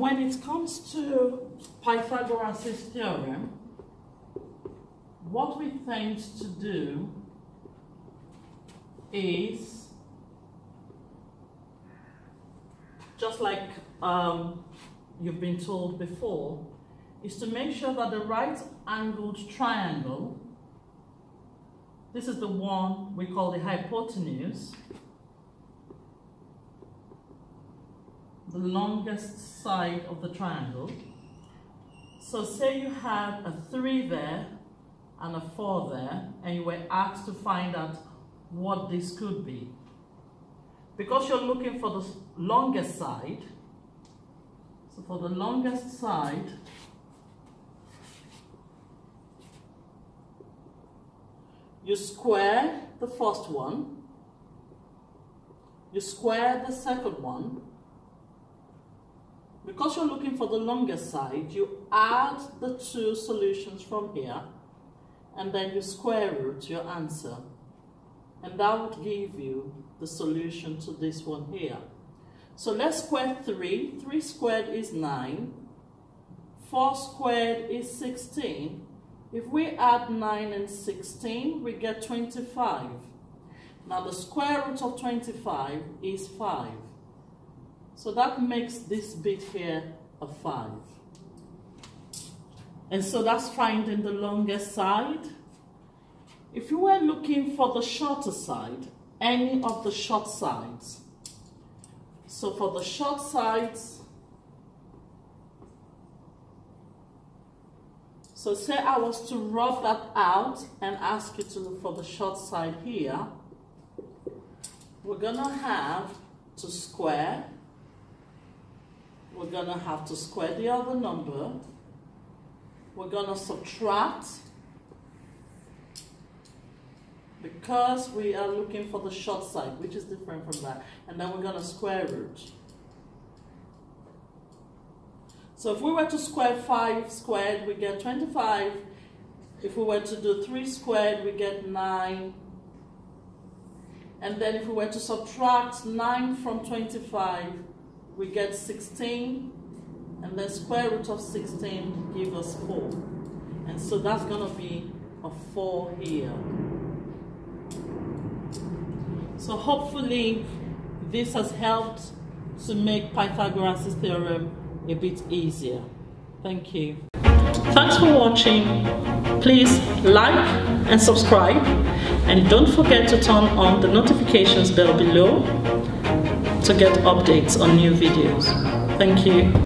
when it comes to Pythagoras' theorem, what we tend to do is, just like you've been told before, is to make sure that the right-angled triangle, this is the one we call the hypotenuse, the longest side of the triangle. So say you had a 3 there and a 4 there, and you were asked to find out what this could be. Because you're looking for the longest side, so for the longest side, you square the first one, you square the second one. Because you're looking for the longest side, you add the two solutions from here, and then you square root your answer. And that would give you the solution to this one here. So let's square 3. 3 squared is 9. 4 squared is 16. If we add 9 and 16, we get 25. Now the square root of 25 is 5. So that makes this bit here a 5. And so that's finding the longest side. If you were looking for the shorter side, any of the short sides. So for the short sides, so say I was to rub that out and ask you to look for the short side here, we're gonna have to square. We're going to have to square the other number. We're going to subtract because we are looking for the short side, which is different from that. And then we're going to square root. So if we were to square 5 squared, we get 25. If we were to do 3 squared, we get 9. And then if we were to subtract 9 from 25, we get 16, and the square root of 16 gives us 4. And so that's going to be a 4 here. So hopefully this has helped to make Pythagoras' theorem a bit easier. Thank you. Thanks for watching. Please like and subscribe, and don't forget to turn on the notifications bell below to get updates on new videos. Thank you.